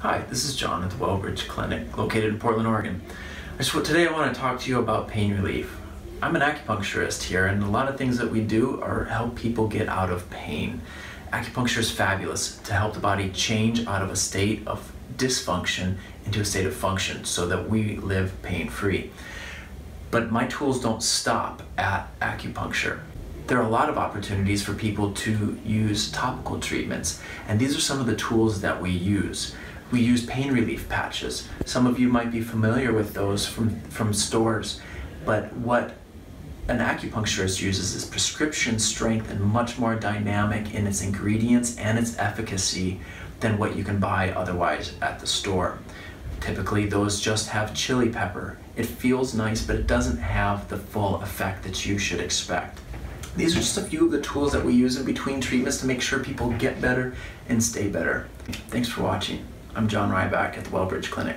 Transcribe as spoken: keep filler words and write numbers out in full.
Hi, this is John at the WellBridge Clinic, located in Portland, Oregon. I just, today I want to talk to you about pain relief. I'm an acupuncturist here, and a lot of things that we do are help people get out of pain. Acupuncture is fabulous to help the body change out of a state of dysfunction into a state of function so that we live pain-free. But my tools don't stop at acupuncture. There are a lot of opportunities for people to use topical treatments, and these are some of the tools that we use. We use pain relief patches. Some of you might be familiar with those from, from stores, but what an acupuncturist uses is prescription strength and much more dynamic in its ingredients and its efficacy than what you can buy otherwise at the store. Typically, those just have chili pepper. It feels nice, but it doesn't have the full effect that you should expect. These are just a few of the tools that we use in between treatments to make sure people get better and stay better. Thanks for watching. I'm John Ryback at the WellBridge Clinic.